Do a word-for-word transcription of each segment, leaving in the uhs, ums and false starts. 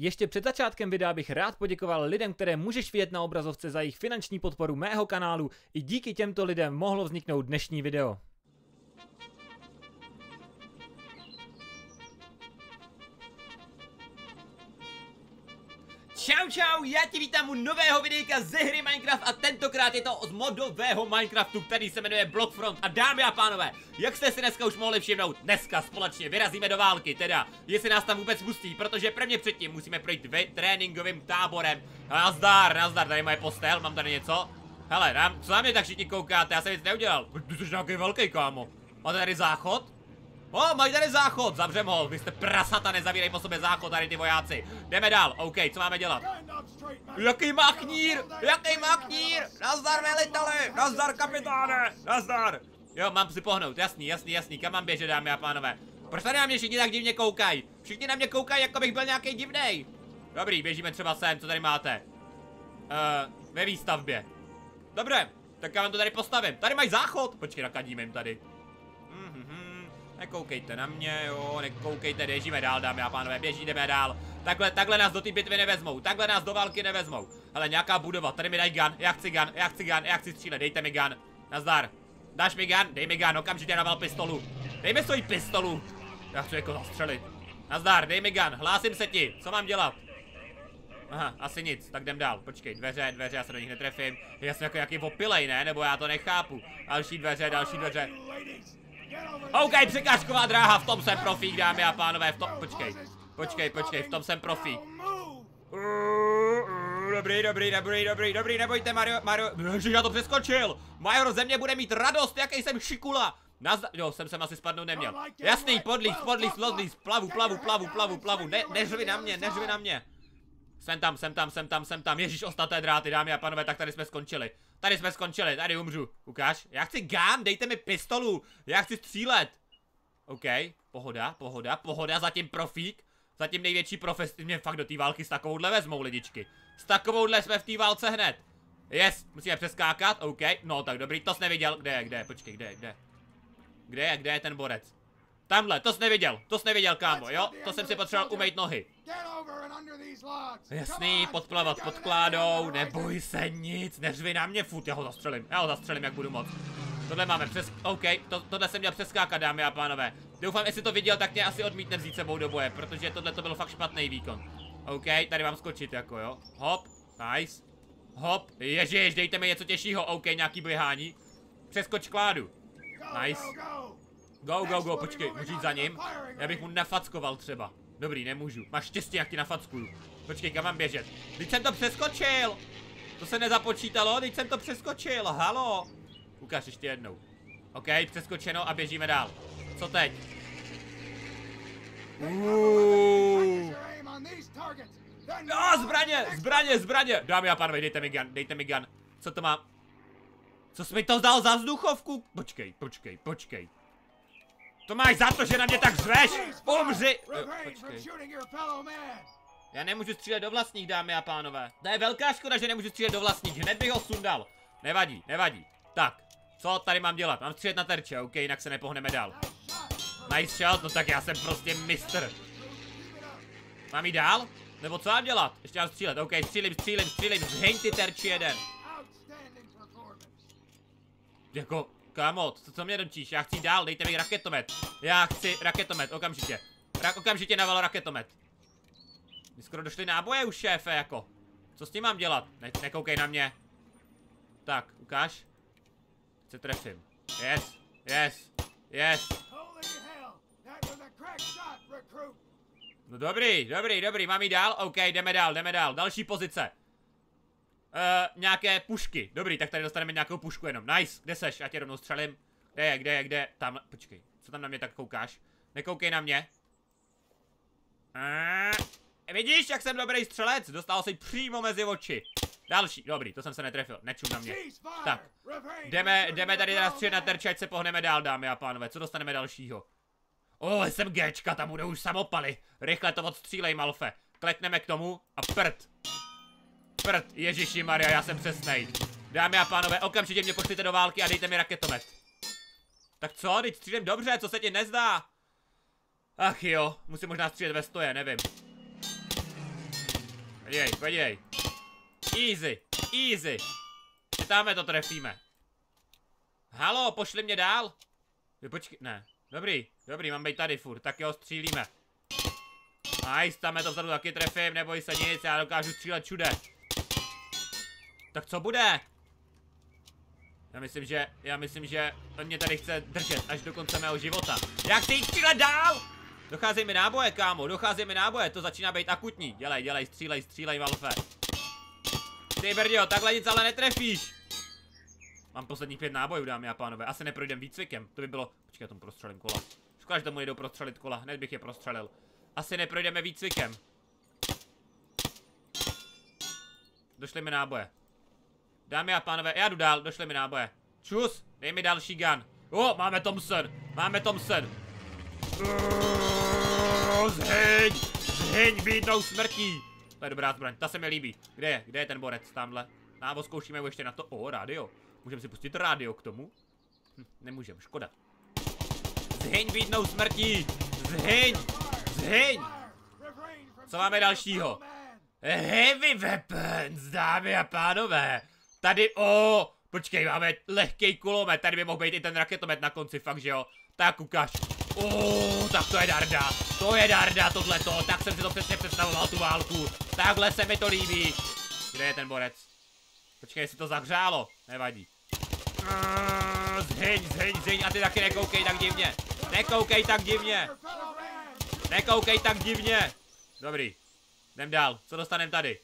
Ještě před začátkem videa bych rád poděkoval lidem, které můžeš vidět na obrazovce, za jejich finanční podporu mého kanálu. I díky těmto lidem mohlo vzniknout dnešní video. Čau čau, já ti vítám u nového videjka ze hry Minecraft a tentokrát je to od modového Minecraftu, který se jmenuje Blockfront. A dámy a pánové, jak jste si dneska už mohli všimnout, dneska společně vyrazíme do války, teda, jestli nás tam vůbec pustí, protože prvně předtím musíme projít tréninkovým táborem. Nazdar, nazdar, tady je moje postel, mám tady něco? Hele, nám, co na mě tak všichni koukáte, já jsem nic neudělal. Ty jsi nějaký velký, kámo. Máte tady záchod? O, mají tady záchod, zavřem ho, vy jste prasata, nezavírej po sobě záchod tady ty vojáci. Jdeme dál, OK, co máme dělat? Jaký má knír, jaký má knír, nazdar veliteli, nazdar kapitáne, nazdar. Jo, mám si pohnout, jasný, jasný, jasný, kam mám běžet, dámy a pánové? Proč tady na mě všichni tak divně koukají? Všichni na mě koukají, jako bych byl nějaký divnej. Dobrý, běžíme třeba sem, co tady máte? Uh, ve výstavbě. Dobré, tak já vám to tady postavím, tady mají záchod, počkej, nakadíme jim tady. Nekoukejte na mě, jo, nekoukejte, běžíme dál, dámy a pánové, běžíme dál. Takhle, takhle nás do té bitvy nevezmou, takhle nás do války nevezmou. Hele, nějaká budova, tady mi daj gun, já chci gun, já chci gun, já chci střílet, dejte mi gun. Nazdar, dáš mi gun, dej mi gun, okamžitě naval pistolu. Dej mi svoji pistolu, já chci jako zastřelit. Nazdar, dej mi gun, hlásím se ti, co mám dělat? Aha, asi nic, tak jdem dál, počkej, dveře, dveře, já se do nich netrefím. Já jsem jako jaký opilej, ne, nebo já to nechápu. Další dveře, další dveře. OK, překážková dráha, v tom jsem profík, dámy a pánové, v tom, počkej, počkej, počkej, v tom jsem profík. Dobrý, dobrý, dobrý, dobrý, dobrý, nebojte, Mario, Mario, že já to přeskočil. Major země bude mít radost, jaký jsem šikula. Nazda, jo, jsem sem asi spadnout neměl. Jasný, podlíz, podlíz, podlíz, plavu, plavu, plavu, plavu, plavu, ne, nežvi na mě, nežvi na mě. Jsem tam, jsem tam, jsem tam, jsem tam, ježíš, ostaté dráty, dámy a pánové, tak tady jsme skončili. Tady jsme skončili, tady umřu, ukáž. Já chci gun, dejte mi pistolu, já chci střílet. OK, pohoda, pohoda, pohoda, zatím profík. Zatím největší profes, mě fakt do té války s takovouhle vezmou lidičky. S takovouhle jsme v té válce hned. Yes, musíme přeskákat, OK, no tak dobrý, to jsi neviděl, kde je, kde je, počkej, kde je, kde je. Kde je, kde je ten borec? Tamhle, to jsi neviděl, to jsi neviděl, kámo, jo, to jsem si potřeboval umýt nohy. Jasný, podplavat pod kládou, neboj se nic, neřvi na mě, fut, já ho zastřelím, já ho zastřelím, jak budu moc. Tohle máme přes, OK, to, tohle jsem měl přeskákat, dámy a pánové. Doufám, jestli to viděl, tak mě asi odmítne vzít sebou do boje, protože tohle to byl fakt špatný výkon. OK, tady mám skočit, jako jo, hop, nice, hop, ježiš, dejte mi něco těžšího, OK, nějaký běhání. Přeskoč kládu, nice. Go, go, go, počkej, můžu jít za ním? Já bych mu nafackoval třeba. Dobrý, nemůžu. Máš štěstí, jak ti nafackuju. Počkej, kam mám běžet? Teď jsem to přeskočil! To se nezapočítalo, teď jsem to přeskočil, halo! Ukaž ještě jednou. OK, přeskočeno a běžíme dál. Co teď? Uuuu! No, zbraně, zbraně, zbraně! Dámy a pánové, dejte mi gun, dejte mi gun. Co to mám? Co jsi mi to dal za vzduchovku? Počkej, počkej, počkej. To máš za to, že na mě tak zveš? Umři! Já nemůžu střílet do vlastních, dámy a pánové. To je velká škoda, že nemůžu střílet do vlastních. Hned bych ho sundal. Nevadí, nevadí. Tak, co tady mám dělat? Mám střílet na terče, OK, jinak se nepohneme dál. Nice shot, no tak já jsem prostě mistr. Mám jít dál? Nebo co mám dělat? Ještě mám střílet, OK, střílim, střílim, střílim, zhyň ty terči jeden. Jako... Kámo, co, co mě dončíš? Já chci dál, dejte mi raketomet. Já chci raketomet, okamžitě. Ra okamžitě navalo raketomet. My skoro došli náboje už, šéfe, jako. Co s tím mám dělat? Ne nekoukej na mě. Tak, ukáž. Teď se trefím. Yes, yes, yes. No dobrý, dobrý, dobrý, mám jít dál? OK, jdeme dál, jdeme dál. Další pozice. Uh, nějaké pušky, dobrý, tak tady dostaneme nějakou pušku jenom, nice, kde seš, já tě rovnou střelím, kde je, kde je, kde, tam, počkej, co tam na mě tak koukáš, nekoukej na mě. Uh, vidíš, jak jsem dobrý střelec, dostal se přímo mezi oči, další, dobrý, to jsem se netrefil, nečum na mě, tak, jdeme, jdeme tady na střed na terč, ať se pohneme dál, dámy a pánové, co dostaneme dalšího? O, oh, jsem Géčka, tam budou už samopaly, rychle to odstřílej, Malfe, klekneme k tomu a prd. Prd, ježiši Maria, já jsem přesnej. Dámy a pánové, okamžitě mě pošlete do války a dejte mi raketomet. Tak co, teď střílím dobře, co se ti nezdá? Ach jo, musím možná střílet ve stoje, nevím. Podívej, podívej. Easy, easy. Chytáme to, trefíme. Halo, pošli mě dál. Počkej, ne. Dobrý, dobrý, mám být tady furt, tak jo, střílíme. Nice, tam je to vzadu taky trefím, neboj se nic, já dokážu střílet všude. Tak co bude? Já myslím, že, já myslím, že on mě tady chce držet až do konce mého života. Já chci jít střílet dál! Docházejí mi náboje, kámo, docházejí mi náboje, to začíná být akutní. Dělej, dělej, střílej, střílej, Malfe. Ty brďo, takhle nic ale netrefíš. Mám posledních pět nábojů, dámy a pánové, asi neprojdem výcvikem, to by bylo... Počkej, já tomu prostřelím kola. Škoda, že tomu nejdou prostřelit kola, hned bych je prostřelil. Asi neprojdeme výcvikem. Došly mi náboje. Dámy a pánové, já jdu dál, došly mi náboje. Čus, dej mi další gun. O, máme Thompson, máme Thompson. Zhyň, zhyň bídnou smrtí. To je dobrá zbraň, ta se mi líbí. Kde je, kde je ten borec, tamhle? Návo, zkoušíme ještě na to, o, rádio. Můžeme si pustit rádio k tomu? Hm, nemůžeme, škoda. Zhyň bídnou smrtí, zhyň, zhyň. Co máme dalšího? Heavy weapons, dámy a pánové. Tady, o, počkej, máme lehký kulomet, tady by mohl být i ten raketomet na konci, fakt, že jo? Tak ukáž. O, tak to je darda, to je darda tohleto, tak jsem si to přesně představoval, tu válku. Takhle se mi to líbí. Kde je ten borec? Počkej, si to zahřálo, nevadí. Zhyň, zhyň, zhyň, a ty taky nekoukej tak divně. Nekoukej tak divně. Nekoukej tak divně. Dobrý, jdem dál, co dostaneme tady?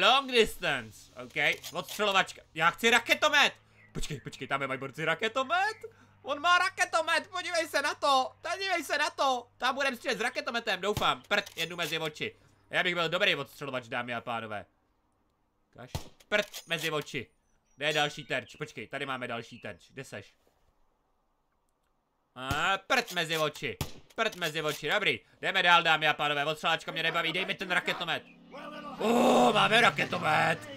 Long distance, ok, odstřelovačka, já chci raketomet. Počkej, počkej, tam je mají borci raketomet. On má raketomet, podívej se na to, podívej se na to. Tam budeme střílet s raketometem, doufám, prd, jednu mezi oči. Já bych byl dobrý odstřelovač, dámy a pánové. Kaž, prd, mezi oči. Kde je další terč, počkej, tady máme další terč, kde seš? A prd mezi oči, prd mezi oči, dobrý. Jdeme dál, dámy a pánové, odstřeláčka mě nebaví, dej mi ten raketomet. Uuu, máme raketomet.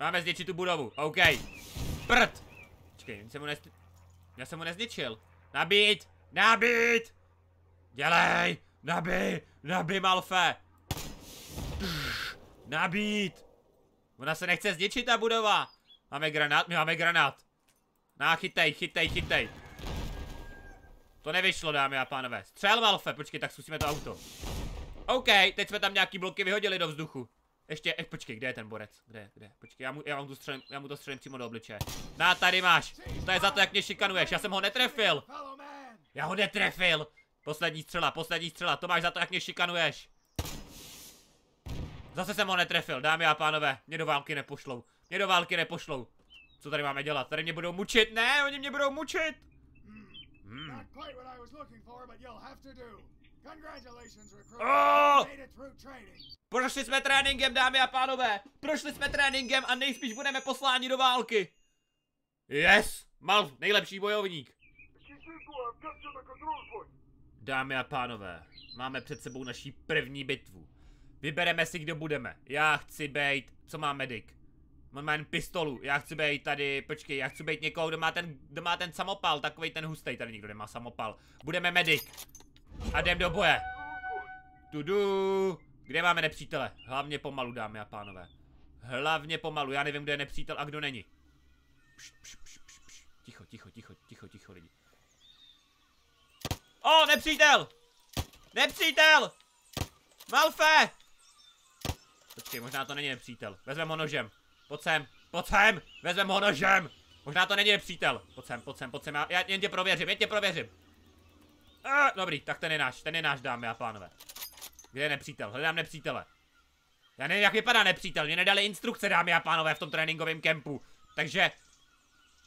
Máme zničit tu budovu, OK. Prd. Počkej, jsem mu nez... já jsem mu nezničil. Nabít, nabít. Dělej, nabij, nabij, Malfe. Nabít. Ona se nechce zničit, ta budova. Máme granát, my máme granát. Na, chytej, chytej, chytej. To nevyšlo, dámy a pánové. Střel, Malfe, počkej, tak zkusíme to auto. OK, teď jsme tam nějaký bloky vyhodili do vzduchu. Ještě, eh, počkej, kde je ten borec? Kde, kde? Počkej, já mu, já mu, střelím, já mu to střelím přímo do obličeje. Na, tady máš. To je za to, jak mě šikanuješ. Já jsem ho netrefil. Já ho netrefil. Poslední střela, poslední střela. To máš za to, jak mě šikanuješ. Zase jsem ho netrefil, dámy a pánové. Mě do války nepošlou. Mě do války nepošlou. Co tady máme dělat? Tady mě budou mučit? Ne, oni mě budou mučit. Hmm. Oh! Prošli jsme tréninkem, dámy a pánové. Prošli jsme tréninkem a nejspíš budeme posláni do války. Yes, Mal, nejlepší bojovník. Dámy a pánové, máme před sebou naší první bitvu. Vybereme si, kdo budeme. Já chci být, co má medic? On má jen pistolu, já chci být tady, počkej, já chci být někoho, kdo má ten, kdo má ten samopal, takový ten hustej, tady nikdo nemá samopal. Budeme medic. A jdem do boje. Tudu. Kde máme nepřítele? Hlavně pomalu, dámy a pánové. Hlavně pomalu, já nevím, kde je nepřítel a kdo není. Pš, pš, pš, pš, pš. Ticho, ticho, ticho, ticho, ticho, lidi. O, nepřítel! Nepřítel! Malfe! Počkej, možná to není nepřítel. Vezmeme ho nožem. Pojď sem, pojď sem, vezmeme ho nožem. Možná to není nepřítel. Pojď sem, pojď sem, pojď sem, já, já jen tě prověřím, jen tě prověřím. A, dobrý, tak ten je náš, ten je náš, dámy a pánové. Kde je nepřítel? Hledám nepřítele. Já nevím, jak vypadá nepřítel, mě nedali instrukce, dámy a pánové, v tom tréninkovém kempu. Takže...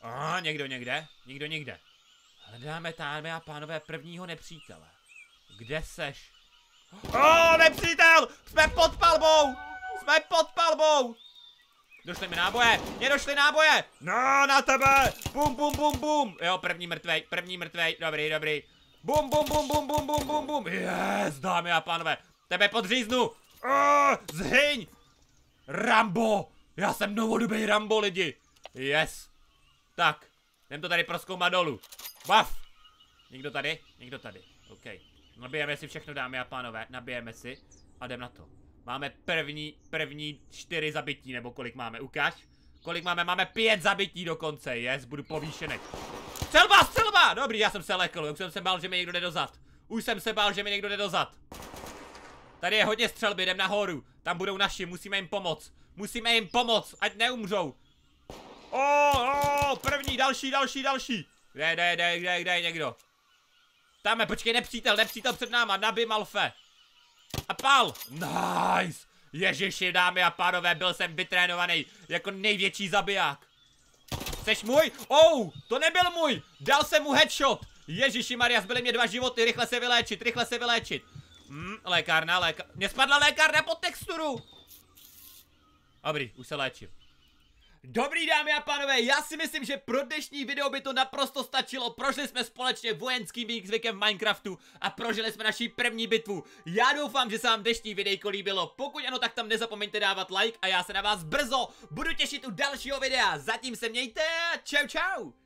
Aha, někdo někde, někdo někde. Hledáme, dámy a pánové, prvního nepřítele. Kde seš? O, nepřítel! Jsme pod palbou! Jsme pod palbou! Došly mi náboje, mě došly náboje! No, na tebe! Bum, bum, bum, bum! Jo, první mrtvej, první mrtvej, dobrý, dobrý. Bum, bum, bum, bum, bum, bum, bum, bum. Yes, dámy a pánové, tebe podříznu. Uh, zhyň! Rambo! Já jsem novodobý Rambo, lidi. Yes. Tak, jdem to tady proskoumat dolů. Baf! Někdo tady? Někdo tady, OK. Nabijeme si všechno, dámy a pánové, nabijeme si a jdem na to. Máme první, první čtyři zabití, nebo kolik máme, ukáž. Kolik máme, máme pět zabití dokonce, yes, budu povýšený. Střelba, střelba, dobrý, já jsem se lekl, už jsem se bál, že mi někdo jde dozad. Už jsem se bál, že mi někdo jde dozad. Tady je hodně střelby, jdem nahoru, tam budou naši, musíme jim pomoct. Musíme jim pomoct, ať neumřou. O, o, první, další, další, další. Kde, kde, kde, kde, kde je někdo? Tam je, počkej, nepřítel, nepřítel před náma, nabij, Malfe. A pal, nice. Ježiši, dámy a pánové, byl jsem vytrénovaný jako největší zabiják. Jseš můj? Ou, oh, to nebyl můj, dal jsem mu headshot. Ježiši Maria, zbyly mě dva životy, rychle se vyléčit, rychle se vyléčit. Hmm, lékárna, lékárna, mě spadla lékárna pod texturu. Dobrý, už se léčím. Dobrý, dámy a pánové, já si myslím, že pro dnešní video by to naprosto stačilo. Prošli jsme společně vojenským výcvikem v Minecraftu a prožili jsme naši první bitvu. Já doufám, že se vám dnešní videjko líbilo. Pokud ano, tak tam nezapomeňte dávat like a já se na vás brzo budu těšit u dalšího videa. Zatím se mějte a čau čau.